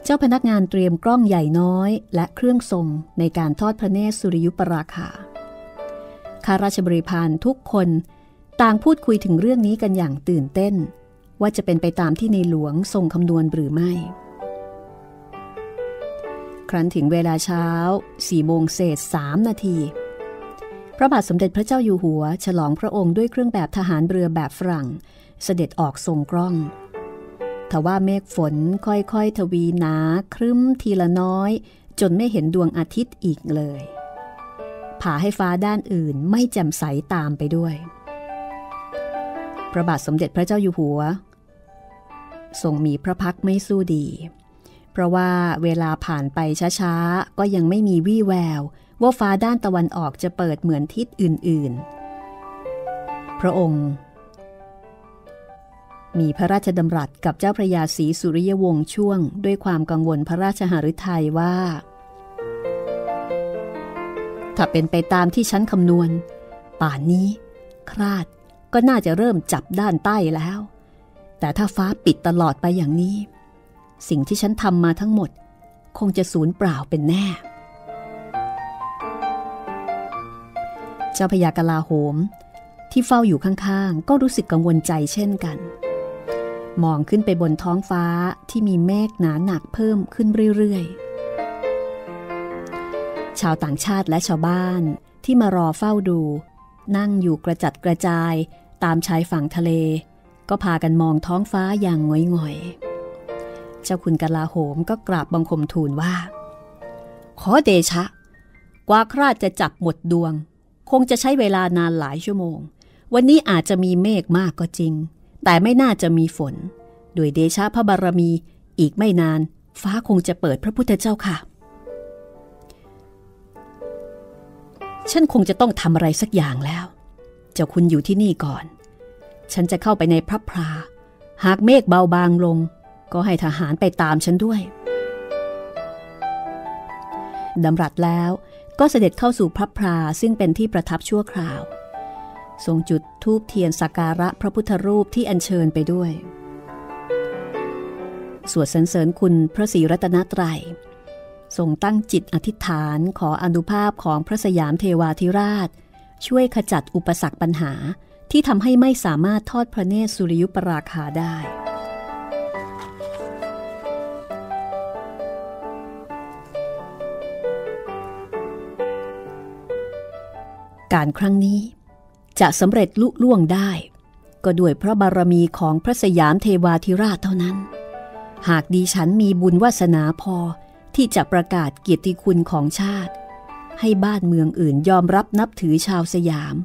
เจ้าพนักงานเตรียมกล้องใหญ่น้อยและเครื่องทรงในการทอดพระเนตรสุริยุปราคาข้าราชบริพารทุกคนต่างพูดคุยถึงเรื่องนี้กันอย่างตื่นเต้นว่าจะเป็นไปตามที่ในหลวงทรงคำนวณหรือไม่ครั้นถึงเวลาเช้า 4:03 นาทีพระบาทสมเด็จพระเจ้าอยู่หัวฉลองพระองค์ด้วยเครื่องแบบทหารเรือแบบฝรั่งเสด็จออกทรงกล้องทว่าเมฆฝนค่อยๆทวีหนาครึ้มทีละน้อยจนไม่เห็นดวงอาทิตย์อีกเลยผ่าให้ฟ้าด้านอื่นไม่แจ่มใสตามไปด้วยพระบาทสมเด็จพระเจ้าอยู่หัวทรงมีพระพักไม่สู้ดีเพราะว่าเวลาผ่านไปช้าๆก็ยังไม่มีวี่แววว่าฟ้าด้านตะวันออกจะเปิดเหมือนทิศอื่นๆพระองค์มีพระราชดำรัสกับเจ้าพระยาศรีสุริยวงศ์ช่วงด้วยความกังวลพระราชหฤทัยว่าถ้าเป็นไปตามที่ฉันคำนวณป่านนี้คราดก็น่าจะเริ่มจับด้านใต้แล้วแต่ถ้าฟ้าปิดตลอดไปอย่างนี้สิ่งที่ฉันทำมาทั้งหมดคงจะสูญเปล่าเป็นแน่เจ้าพระยากลาโหมที่เฝ้าอยู่ข้างๆก็รู้สึกกังวลใจเช่นกันมองขึ้นไปบนท้องฟ้าที่มีเมฆหนาหนักเพิ่มขึ้นเรื่อยๆชาวต่างชาติและชาวบ้านที่มารอเฝ้าดูนั่งอยู่กระจัดกระจายตามชายฝั่งทะเลก็พากันมองท้องฟ้าอย่างหงอยๆเจ้าคุณกลาโหมก็กราบบังคมทูลว่าขอเดชะกว่าคราดจะจับหมดดวงคงจะใช้เวลานานหลายชั่วโมงวันนี้อาจจะมีเมฆมากก็จริงแต่ไม่น่าจะมีฝนโดยเดชะพระบารมีอีกไม่นานฟ้าคงจะเปิดพระพุทธเจ้าค่ะฉันคงจะต้องทำอะไรสักอย่างแล้วเจ้าคุณอยู่ที่นี่ก่อนฉันจะเข้าไปในพระพราหากเมฆเบาบางลงก็ให้ทหารไปตามฉันด้วยดำรัสแล้วก็เสด็จเข้าสู่พระพราซึ่งเป็นที่ประทับชั่วคราวทรงจุดธูปเทียนสักการะพระพุทธรูปที่อัญเชิญไปด้วยสวดสรรเสริญคุณพระศรีรัตนตรัยทรงตั้งจิตอธิษฐานขออานุภาพของพระสยามเทวาธิราชช่วยขจัดอุปสรรคปัญหาที่ทำให้ไม่สามารถทอดพระเนตรสุริยุปราคาได้การครั้งนี้จะสำเร็จลุล่วงได้ก็ด้วยพระบารมีของพระสยามเทวาธิราชเท่านั้นหากดีฉันมีบุญวาสนาพอที่จะประกาศเกียรติคุณของชาติให้บ้านเมืองอื่นยอมรับนับถือชาวสยาม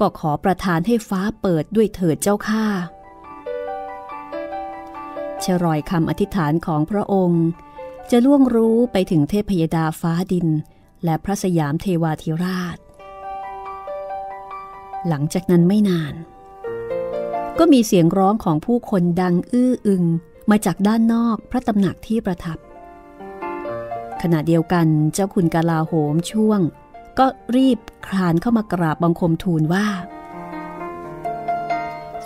ก็ขอประทานให้ฟ้าเปิดด้วยเถิดเจ้าข้าเชรอยคำอธิษฐานของพระองค์จะล่วงรู้ไปถึงเทพยดาฟ้าดินและพระสยามเทวาธิราชหลังจากนั้นไม่นานก็มีเสียงร้องของผู้คนดังอื้ออึงมาจากด้านนอกพระตำหนักที่ประทับขณะเดียวกันเจ้าคุณกลาโหมช่วงก็รีบคลานเข้ามากราบบังคมทูลว่า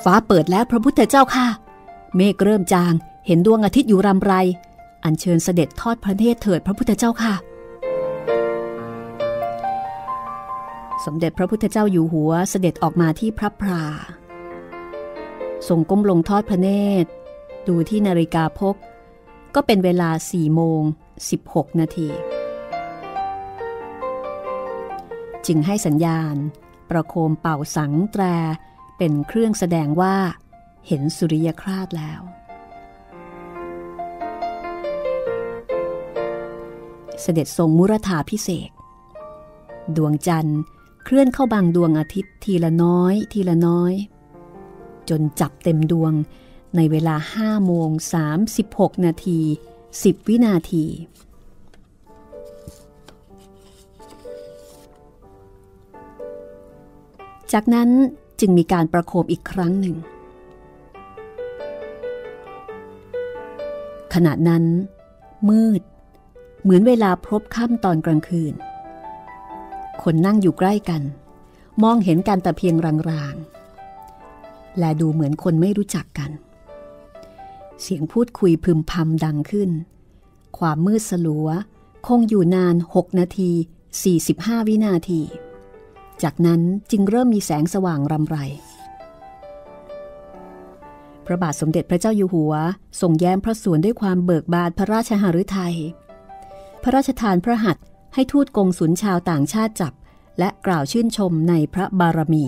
ฟ้าเปิดแล้วพระพุทธเจ้าค่ะเมฆเริ่มจางเห็นดวงอาทิตย์อยู่รำไรอัญเชิญเสด็จทอดพระเนตรเถิดพระพุทธเจ้าค่ะสมเด็จพระพุทธเจ้าอยู่หัวเสด็จออกมาที่พระพราทรงก้มลงทอดพระเนตรดูที่นาฬิกาพกก็เป็นเวลา 4:16 นาทีจึงให้สัญญาณประโคมเป่าสังแตรเป็นเครื่องแสดงว่าเห็นสุริยคราสแล้วเสด็จทรงมุรธาภิเษกดวงจันทร์เคลื่อนเข้าบังดวงอาทิตย์ทีละน้อยทีละน้อยจนจับเต็มดวงในเวลา 5:36 นาที10 วินาทีจากนั้นจึงมีการประโคมอีกครั้งหนึ่งขณะนั้นมืดเหมือนเวลาพลบค่ำตอนกลางคืนคนนั่งอยู่ใกล้กัน มองเห็นกันแต่เพียงรางๆและดูเหมือนคนไม่รู้จักกันเสียงพูดคุยพึมพำดังขึ้นความมืดสลัวคงอยู่นาน6นาที45วินาทีจากนั้นจึงเริ่มมีแสงสว่างรำไรพระบาทสมเด็จพระเจ้าอยู่หัวทรงแย้มพระสวนด้วยความเบิกบานพระราชหฤทัยพระราชทานพระหัตถ์ให้ทูตกงสุลชาวต่างชาติจับและกล่าวชื่นชมในพระบารมี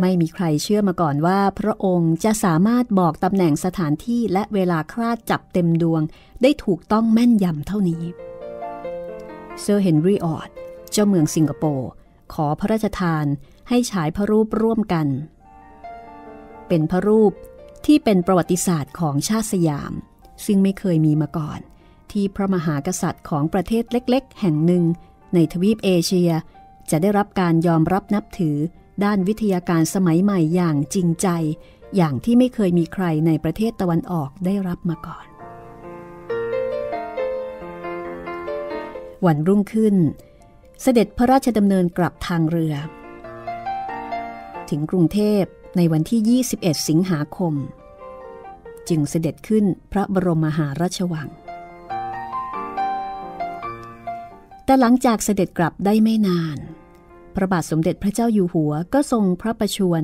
ไม่มีใครเชื่อมาก่อนว่าพระองค์จะสามารถบอกตำแหน่งสถานที่และเวลาคลาดจับเต็มดวงได้ถูกต้องแม่นยำเท่านี้เซอร์เฮนรี่ออดเจ้าเมืองสิงคโปร์ขอพระราชทานให้ฉายพระรูปร่วมกันเป็นพระรูปที่เป็นประวัติศาสตร์ของชาติสยามซึ่งไม่เคยมีมาก่อนที่พระมหากษัตริย์ของประเทศเล็กๆแห่งหนึ่งในทวีปเอเชียจะได้รับการยอมรับนับถือด้านวิทยาการสมัยใหม่อย่างจริงใจอย่างที่ไม่เคยมีใครในประเทศตะวันออกได้รับมาก่อนวันรุ่งขึ้นเสด็จพระราชดำเนินกลับทางเรือถึงกรุงเทพในวันที่21สิงหาคมจึงเสด็จขึ้นพระบรมมหาราชวังแต่หลังจากเสด็จกลับได้ไม่นานพระบาทสมเด็จพระเจ้าอยู่หัวก็ทรงพระประชวร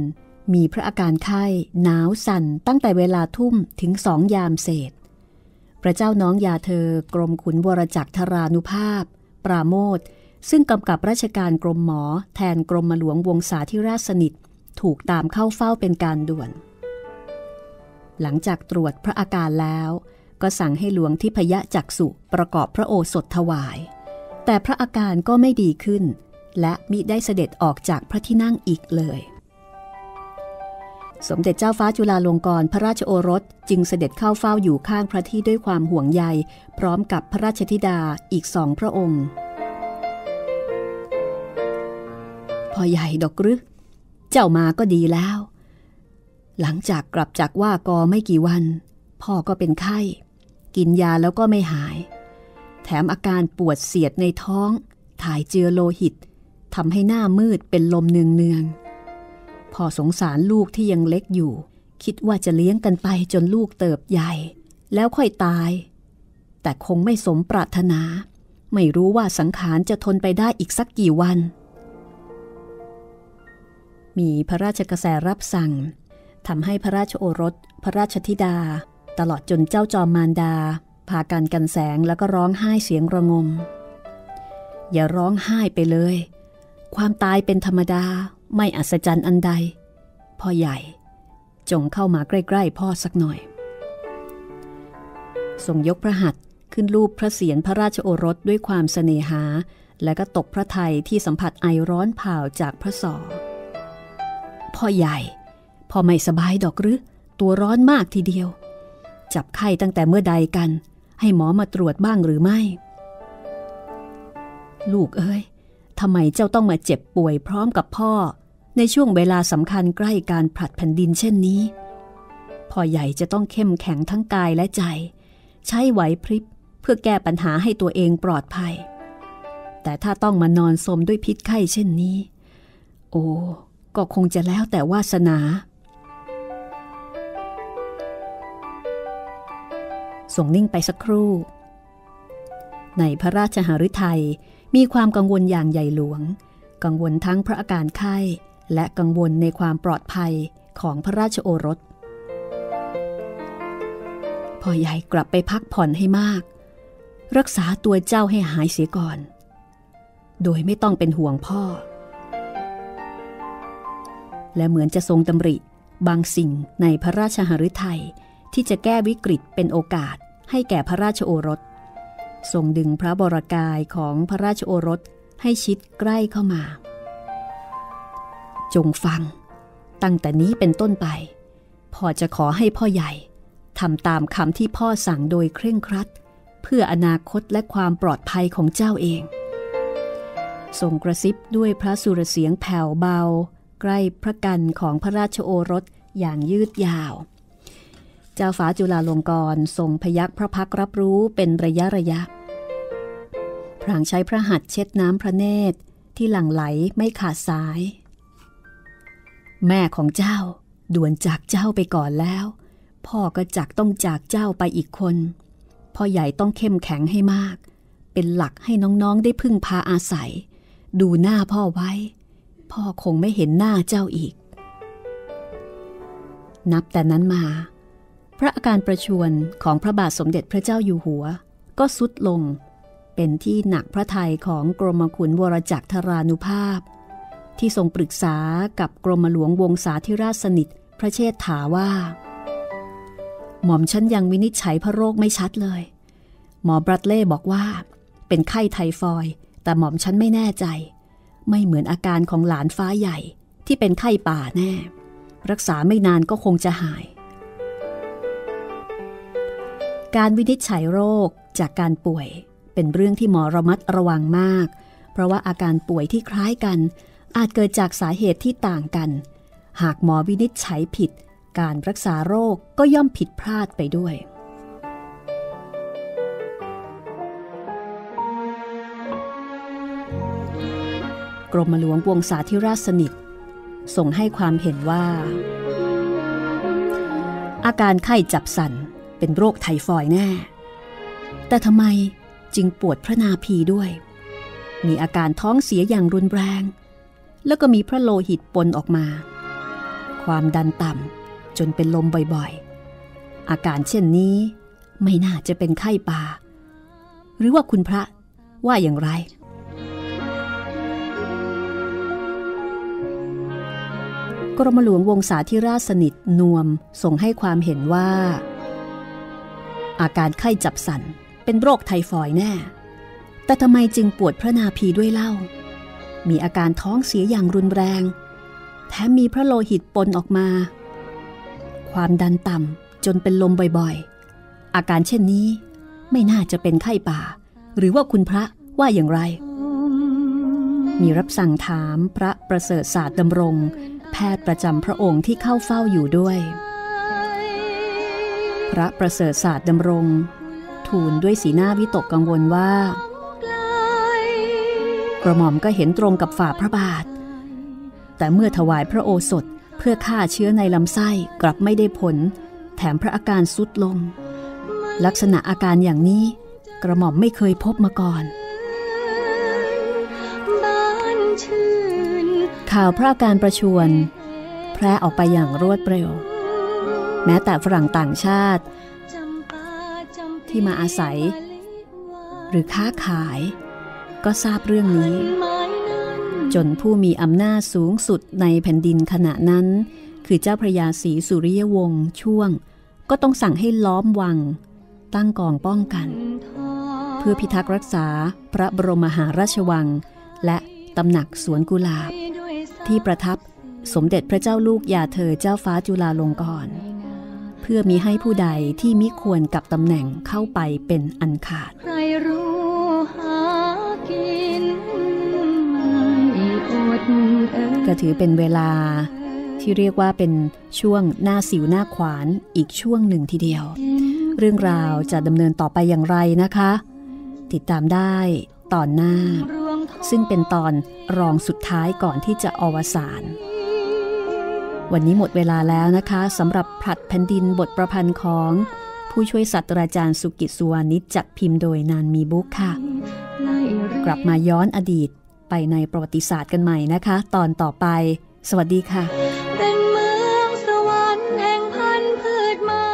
มีพระอาการไข้หนาวสั่นตั้งแต่เวลาทุ่มถึง2ยามเศษพระเจ้าน้องยาเธอกรมขุนวรจักรธารานุภาพปราโมทซึ่งกำกับราชการกรมหมอแทนกรมหลวงวงศาธิราชสนิทถูกตามเข้าเฝ้าเป็นการด่วนหลังจากตรวจพระอาการแล้วก็สั่งให้หลวงทิพยจักษุประกอบพระโอสถถวายแต่พระอาการก็ไม่ดีขึ้นและมิได้เสด็จออกจากพระที่นั่งอีกเลยสมเด็จเจ้าฟ้าจุฬาลงกรณพระราชโอรสจึงเสด็จเข้าเฝ้าอยู่ข้างพระที่ด้วยความห่วงใยพร้อมกับพระราชธิดาอีกสองพระองค์พ่อใหญ่ดอกรึเจ้ามาก็ดีแล้วหลังจากกลับจากว่ากอไม่กี่วันพ่อก็เป็นไข้กินยาแล้วก็ไม่หายแถมอาการปวดเสียดในท้องถ่ายเจือโลหิตทำให้หน้ามืดเป็นลมเนืองๆพ่อสงสารลูกที่ยังเล็กอยู่คิดว่าจะเลี้ยงกันไปจนลูกเติบใหญ่แล้วค่อยตายแต่คงไม่สมปรารถนาไม่รู้ว่าสังขารจะทนไปได้อีกสักกี่วันมีพระราชกระแสรับสั่งทำให้พระราชโอรสพระราชธิดาตลอดจนเจ้าจอมมารดาพากันกันแสงแล้วก็ร้องไห้เสียงระงมอย่าร้องไห้ไปเลยความตายเป็นธรรมดาไม่อัศจรรย์อันใดพ่อใหญ่จงเข้ามาใกล้ๆพ่อสักหน่อยทรงยกพระหัตถ์ขึ้นลูบพระเศียรพระราชโอรสด้วยความเสน่หาและก็ตกพระทัยที่สัมผัสไอร้อนเผาจากพระศอกพ่อใหญ่พ่อไม่สบายดอกหรือตัวร้อนมากทีเดียวจับไข้ตั้งแต่เมื่อใดกันให้หมอมาตรวจบ้างหรือไม่ลูกเอ้ยทำไมเจ้าต้องมาเจ็บป่วยพร้อมกับพ่อในช่วงเวลาสำคัญใกล้การผลัดแผ่นดินเช่นนี้พ่อใหญ่จะต้องเข้มแข็งทั้งกายและใจใช้ไหวพริบเพื่อแก้ปัญหาให้ตัวเองปลอดภัยแต่ถ้าต้องมานอนสมด้วยพิษไข้เช่นนี้โอ้ก็คงจะแล้วแต่วาสนาส่งนิ่งไปสักครู่ในพระราชหฤทัยมีความกังวลอย่างใหญ่หลวงกังวลทั้งพระอาการไข้และกังวลในความปลอดภัยของพระราชโอรสพ่อใหญ่กลับไปพักผ่อนให้มากรักษาตัวเจ้าให้หายเสียก่อนโดยไม่ต้องเป็นห่วงพ่อและเหมือนจะทรงดำริบางสิ่งในพระราชหฤทัยที่จะแก้วิกฤตเป็นโอกาสให้แก่พระราชโอรสทรงดึงพระบรกายของพระราชโอรสให้ชิดใกล้เข้ามาจงฟังตั้งแต่นี้เป็นต้นไปพ่อจะขอให้พ่อใหญ่ทำตามคำที่พ่อสั่งโดยเคร่งครัดเพื่ออนาคตและความปลอดภัยของเจ้าเองทรงกระซิบด้วยพระสุรเสียงแผ่วเบาใกล้พระกันของพระราชโอรสอย่างยืดยาวเจ้าฟ้าจุฬาลงกรณ์ทรงพยักพระพักรับรู้เป็นระยะพลางใช้พระหัตถ์เช็ดน้ำพระเนตร ที่หลั่งไหลไม่ขาดสายแม่ของเจ้าด่วนจากเจ้าไปก่อนแล้วพ่อก็ต้องจากเจ้าไปอีกคนพ่อใหญ่ต้องเข้มแข็งให้มากเป็นหลักให้น้องๆได้พึ่งพาอาศัยดูหน้าพ่อไว้พ่อคงไม่เห็นหน้าเจ้าอีกนับแต่นั้นมาพระอาการประชวรของพระบาทสมเด็จพระเจ้าอยู่หัวก็ทรุดลงเป็นที่หนักพระทัยของกรมขุนวรจักรธารานุภาพที่ทรงปรึกษากับกรมหลวงวงศาธิราชสนิทพระเชษฐาว่าหม่อมฉันยังวินิจฉัยพระโรคไม่ชัดเลยหมอบรัดเล่บอกว่าเป็นไข้ไทฟอยด์แต่หม่อมฉันไม่แน่ใจไม่เหมือนอาการของหลานฟ้าใหญ่ที่เป็นไข้ป่าแน่รักษาไม่นานก็คงจะหายการวินิจฉัยโรคจากการป่วยเป็นเรื่องที่หมอระมัดระวังมากเพราะว่าอาการป่วยที่คล้ายกันอาจเกิดจากสาเหตุที่ต่างกันหากหมอวินิจฉัยผิดการรักษาโรคก็ย่อมผิดพลาดไปด้วยกรมหลวงวงศาธิราชสนิทส่งให้ความเห็นว่าอาการไข้จับสั่นเป็นโรคไทฟอยด์แน่แต่ทำไมจึงปวดพระนาภีด้วยมีอาการท้องเสียอย่างรุนแรงแล้วก็มีพระโลหิตปนออกมาความดันต่ำจนเป็นลมบ่อยๆอาการเช่นนี้ไม่น่าจะเป็นไข้ป่าหรือว่าคุณพระว่าอย่างไรกรมหลวงวงศาธิราชสนิทนวมส่งให้ความเห็นว่าอาการไข้จับสั่นเป็นโรคไทฟอยด์แน่แต่ทำไมจึงปวดพระนาภีด้วยเล่ามีอาการท้องเสียอย่างรุนแรงแถมมีพระโลหิตปนออกมาความดันต่ำจนเป็นลมบ่อยๆอาการเช่นนี้ไม่น่าจะเป็นไข้ป่าหรือว่าคุณพระว่าอย่างไรมีรับสั่งถามพระประเสริฐศาสตร์ดำรงแพทย์ประจำพระองค์ที่เข้าเฝ้าอยู่ด้วยพระประเสริฐศาสตร์ดำรงทูลด้วยสีหน้าวิตกกังวลว่ากระหม่อมก็เห็นตรงกับฝ่าพระบาทแต่เมื่อถวายพระโอสถเพื่อฆ่าเชื้อในลำไส้กลับไม่ได้ผลแถมพระอาการทรุดลงลักษณะอาการอย่างนี้กระหม่อมไม่เคยพบมาก่อนข่าวพระอาการประชวรแพร่ออกไปอย่างรวดเร็วแม้แต่ฝรั่งต่างชาติที่มาอาศัยหรือค้าขายก็ทราบเรื่องนี้จนผู้มีอำนาจสูงสุดในแผ่นดินขณะนั้นคือเจ้าพระยาศรีสุริยวงศ์ช่วงก็ต้องสั่งให้ล้อมวังตั้งกองป้องกันเพื่อพิทักษ์รักษาพระบรมมหาราชวังและตำหนักสวนกุหลาบที่ประทับสมเด็จพระเจ้าลูกยาเธอเจ้าฟ้าจุฬาลงกรณ์เพื่อมิให้ผู้ใดที่มิควรกับตำแหน่งเข้าไปเป็นอันขาดก็ถือเป็นเวลาที่เรียกว่าเป็นช่วงหน้าสิวหน้าขวานอีกช่วงหนึ่งทีเดียวเรื่องราวจะดำเนินต่อไปอย่างไรนะคะติดตามได้ตอนหน้าซึ่งเป็นตอนรองสุดท้ายก่อนที่จะอวสานวันนี้หมดเวลาแล้วนะคะสำหรับผลัดแผ่นดินบทประพันธ์ของผู้ช่วยศาสตราจารย์สุกิจ สุวานิชจัดพิมพ์โดยนานมีบุ๊กค่ะกลับมาย้อนอดีตไปในประวัติศาสตร์กันใหม่นะคะตอนต่อไปสวัสดีค่ะเป็นเมืองสวรรค์แห่งพันธุ์พืชไม้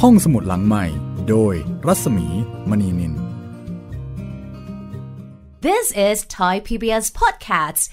ห้องสมุดหลังใหม่โดยรัศมีมณีนิน This is Thai PBS Podcasts